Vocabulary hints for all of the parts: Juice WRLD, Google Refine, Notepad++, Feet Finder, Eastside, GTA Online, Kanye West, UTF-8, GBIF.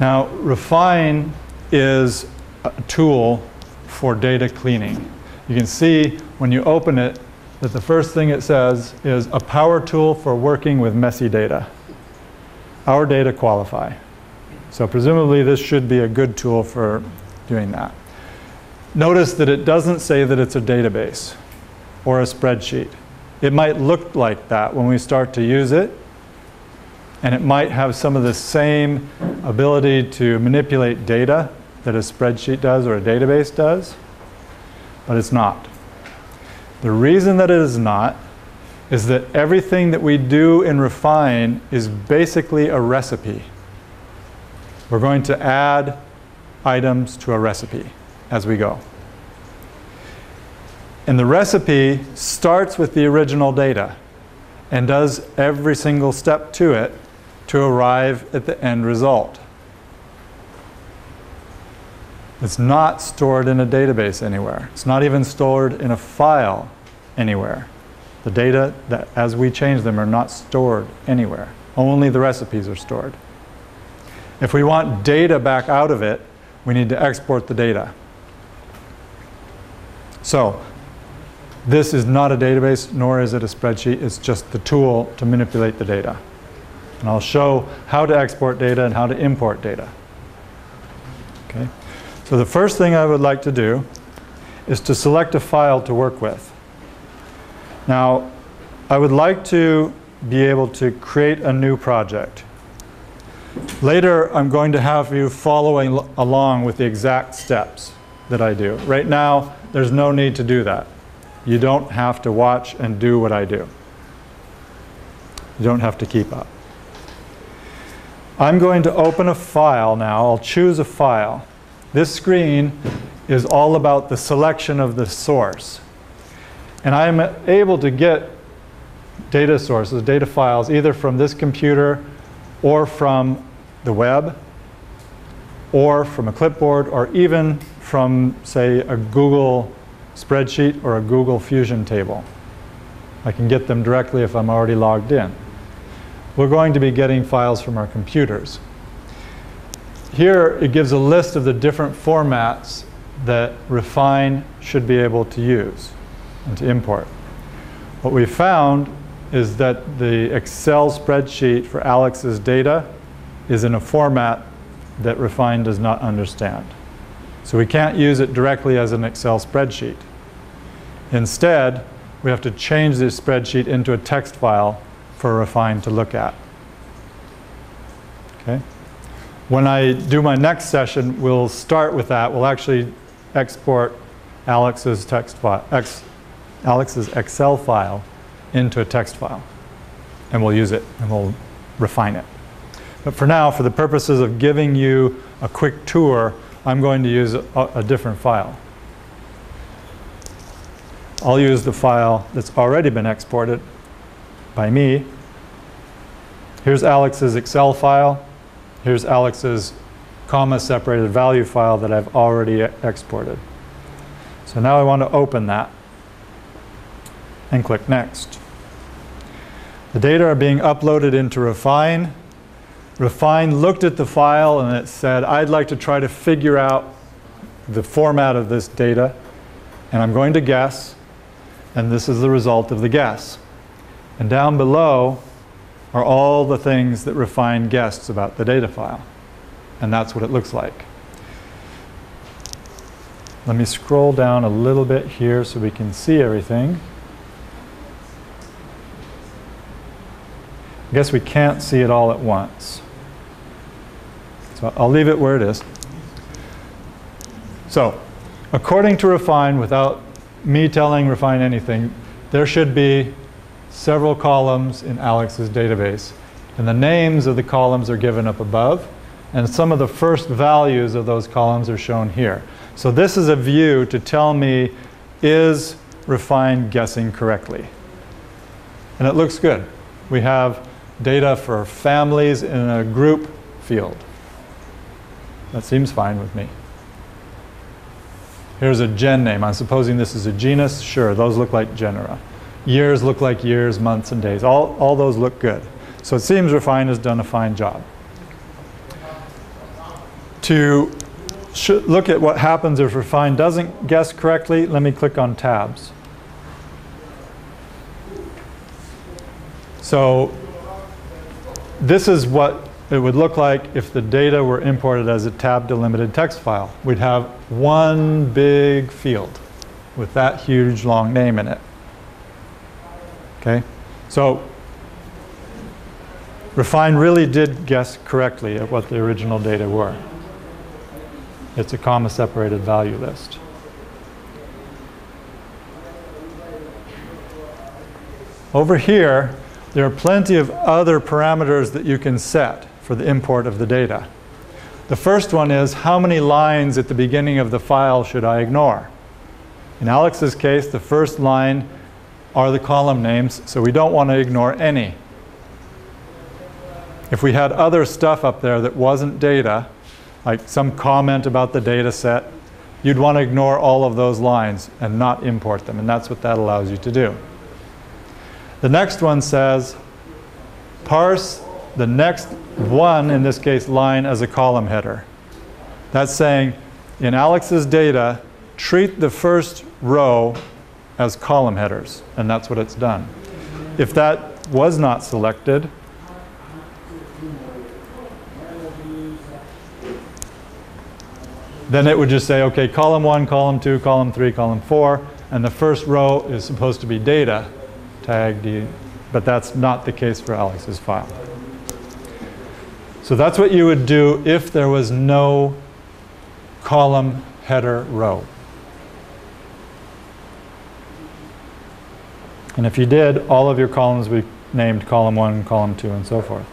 Now, Refine is a tool for data cleaning. You can see when you open it that the first thing it says is a power tool for working with messy data. Our data qualify. So presumably this should be a good tool for doing that. Notice that it doesn't say that it's a database or a spreadsheet. It might look like that when we start to use it, and it might have some of the same ability to manipulate data that a spreadsheet does or a database does, but it's not. The reason that it is not is that everything that we do in Refine is basically a recipe. We're going to add items to a recipe as we go. And the recipe starts with the original data and does every single step to it to arrive at the end result. It's not stored in a database anywhere. It's not even stored in a file anywhere. The data that, as we change them, are not stored anywhere. Only the recipes are stored. If we want data back out of it, we need to export the data. So this is not a database, nor is it a spreadsheet. It's just the tool to manipulate the data. And I'll show how to export data and how to import data. Okay. So the first thing I would like to do is to select a file to work with. Now, I would like to be able to create a new project. Later, I'm going to have you following along with the exact steps that I do. Right now, there's no need to do that. You don't have to watch and do what I do. You don't have to keep up. I'm going to open a file now. I'll choose a file. This screen is all about the selection of the source. And I'm able to get data sources, data files, either from this computer or from the web or from a clipboard or even from, say, a Google spreadsheet or a Google Fusion table. I can get them directly if I'm already logged in. We're going to be getting files from our computers. Here it gives a list of the different formats that Refine should be able to use and to import. What we found is that the Excel spreadsheet for Alex's data is in a format that Refine does not understand. So we can't use it directly as an Excel spreadsheet. Instead, we have to change this spreadsheet into a text file for Refine to look at. Okay? When I do my next session, we'll start with that. We'll actually export Alex's text file, Alex's Excel file into a text file, and we'll use it and we'll refine it. But for now, for the purposes of giving you a quick tour, I'm going to use a different file. I'll use the file that's already been exported by me. Here's Alex's Excel file. Here's Alex's comma-separated value file that I've already exported. So now I want to open that and click Next. The data are being uploaded into Refine. Refine looked at the file and it said, I'd like to try to figure out the format of this data, and I'm going to guess, and this is the result of the guess. And down below are all the things that Refine guessed about the data file, and that's what it looks like. Let me scroll down a little bit here so we can see everything. I guess we can't see it all at once. So I'll leave it where it is. So, according to Refine, without me telling Refine anything, there should be several columns in Alex's database. And the names of the columns are given up above. And some of the first values of those columns are shown here. So this is a view to tell me, is Refine guessing correctly? And it looks good. We have data for families in a group field. That seems fine with me. Here's a gen name. I'm supposing this is a genus. Sure, those look like genera. Years look like years, months and days. All those look good. So it seems Refine has done a fine job. to look at what happens if Refine doesn't guess correctly, let me click on tabs. So this is what it would look like if the data were imported as a tab-delimited text file. We'd have one big field with that huge long name in it. Okay? So Refine really did guess correctly at what the original data were. It's a comma-separated value list. Over here, there are plenty of other parameters that you can set for the import of the data. The first one is, how many lines at the beginning of the file should I ignore? In Alex's case, the first line are the column names, so we don't want to ignore any. If we had other stuff up there that wasn't data, like some comment about the data set, you'd want to ignore all of those lines and not import them, and that's what that allows you to do. The next one says, parse the next one, in this case line, as a column header. That's saying, in Alex's data, treat the first row as column headers, and that's what it's done. If that was not selected, then it would just say, okay, column 1, column 2, column 3, column 4, and the first row is supposed to be data, tag D, but that's not the case for Alex's file. So that's what you would do if there was no column header row. And if you did, all of your columns would be named column 1, column 2, and so forth.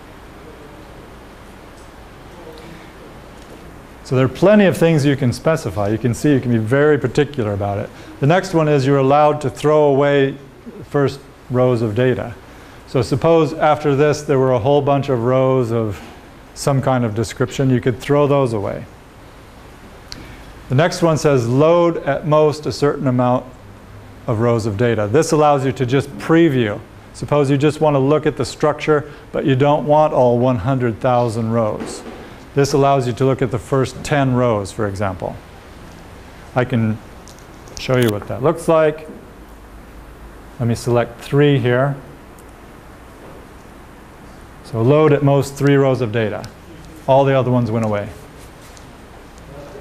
So there are plenty of things you can specify. You can see you can be very particular about it. The next one is you're allowed to throw away first rows of data. So suppose after this there were a whole bunch of rows of some kind of description, you could throw those away. The next one says load at most a certain amount of rows of data. This allows you to just preview. Suppose you just want to look at the structure, but you don't want all 100,000 rows. This allows you to look at the first 10 rows, for example. I can show you what that looks like. Let me select 3 here. So load at most 3 rows of data. All the other ones went away.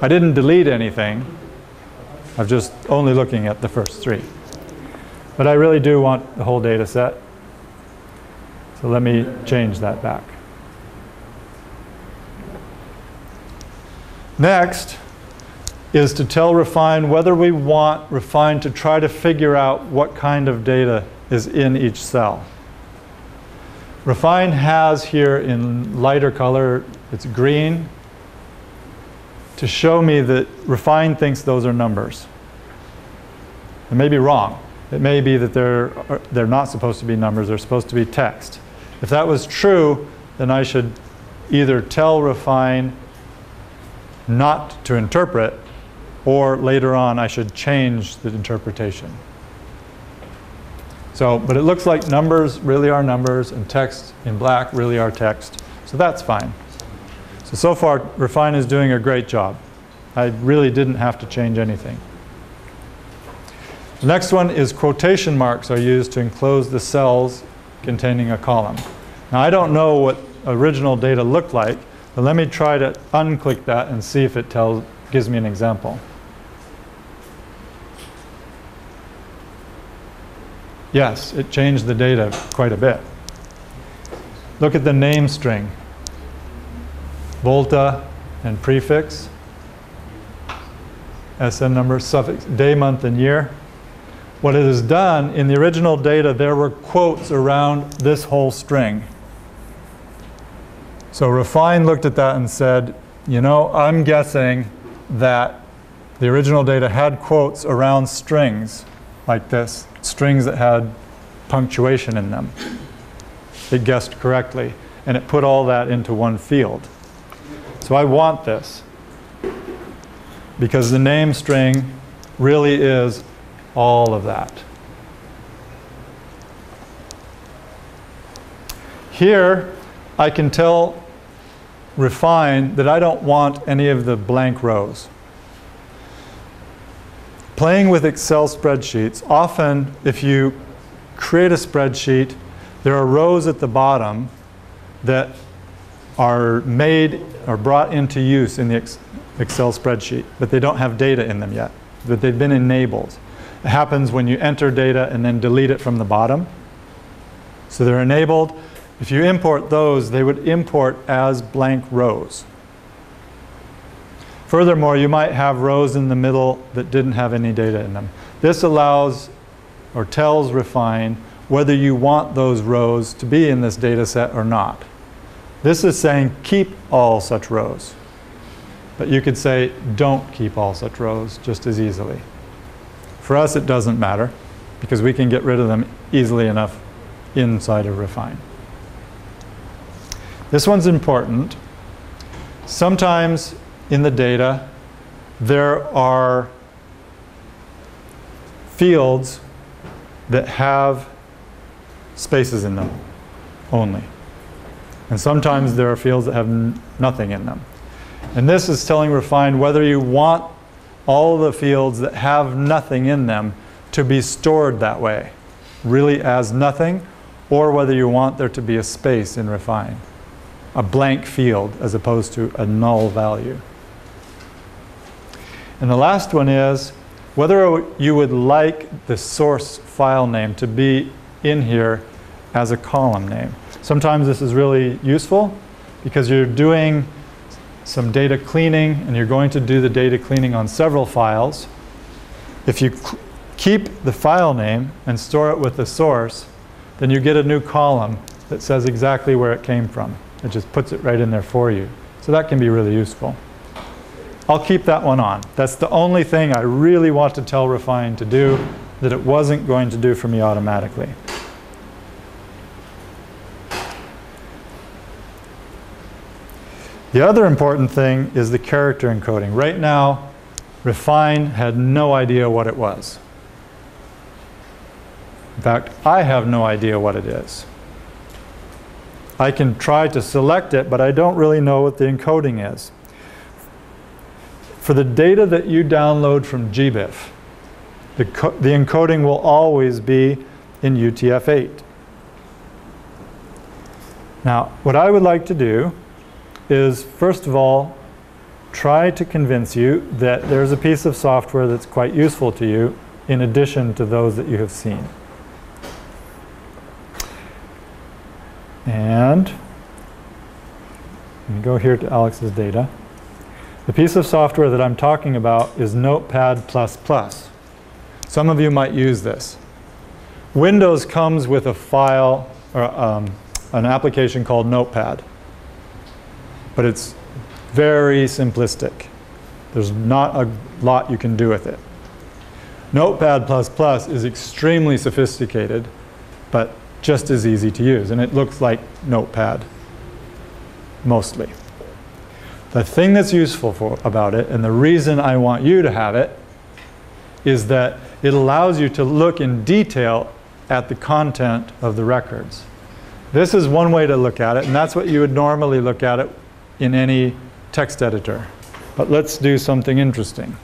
I didn't delete anything. I'm just only looking at the first 3. But I really do want the whole data set. So let me change that back. Next is to tell Refine whether we want Refine to try to figure out what kind of data is in each cell. Refine has here in lighter color, it's green, to show me that Refine thinks those are numbers. It may be wrong. It may be that they're not supposed to be numbers, they're supposed to be text. If that was true, then I should either tell Refine not to interpret, or later on I should change the interpretation. So, but it looks like numbers really are numbers and text in black really are text, so that's fine. So far Refine is doing a great job. I really didn't have to change anything. The next one is quotation marks are used to enclose the cells containing a column. Now I don't know what original data looked like, but let me try to unclick that and see if it gives me an example. Yes, it changed the data quite a bit. Look at the name string. Volta and prefix. SN number, suffix, day, month, and year. What it has done, in the original data, there were quotes around this whole string. So Refine looked at that and said, you know, I'm guessing that the original data had quotes around strings like this, strings that had punctuation in them. It guessed correctly, and it put all that into one field. So I want this, because the name string really is all of that. Here, I can tell Refine that I don't want any of the blank rows. Playing with Excel spreadsheets, often if you create a spreadsheet, there are rows at the bottom that are made or brought into use in the Excel spreadsheet, but they don't have data in them yet, but they've been enabled. It happens when you enter data and then delete it from the bottom. So they're enabled. If you import those, they would import as blank rows. Furthermore, you might have rows in the middle that didn't have any data in them. This allows or tells Refine whether you want those rows to be in this data set or not. This is saying keep all such rows. But you could say don't keep all such rows just as easily. For us, it doesn't matter because we can get rid of them easily enough inside of Refine. This one's important. Sometimes in the data, there are fields that have spaces in them only. And sometimes there are fields that have nothing in them. And this is telling Refine whether you want all the fields that have nothing in them to be stored that way, really as nothing, or whether you want there to be a space in Refine, a blank field as opposed to a null value. And the last one is whether you would like the source file name to be in here as a column name. Sometimes this is really useful because you're doing some data cleaning and you're going to do the data cleaning on several files. If you keep the file name and store it with the source, then you get a new column that says exactly where it came from. It just puts it right in there for you. So that can be really useful. I'll keep that one on. That's the only thing I really want to tell Refine to do that it wasn't going to do for me automatically. The other important thing is the character encoding. Right now, Refine had no idea what it was. In fact, I have no idea what it is. I can try to select it, but I don't really know what the encoding is. For the data that you download from GBIF, the encoding will always be in UTF-8. Now, what I would like to do is, first of all, try to convince you that there's a piece of software that's quite useful to you in addition to those that you have seen. And let me go here to Alex's data. The piece of software that I'm talking about is Notepad++. Some of you might use this. Windows comes with a file, or an application called Notepad. But it's very simplistic. There's not a lot you can do with it. Notepad++ is extremely sophisticated, but just as easy to use, and it looks like Notepad, mostly. The thing that's useful about it, and the reason I want you to have it, is that it allows you to look in detail at the content of the records. This is one way to look at it, and that's what you would normally look at it in any text editor. But let's do something interesting.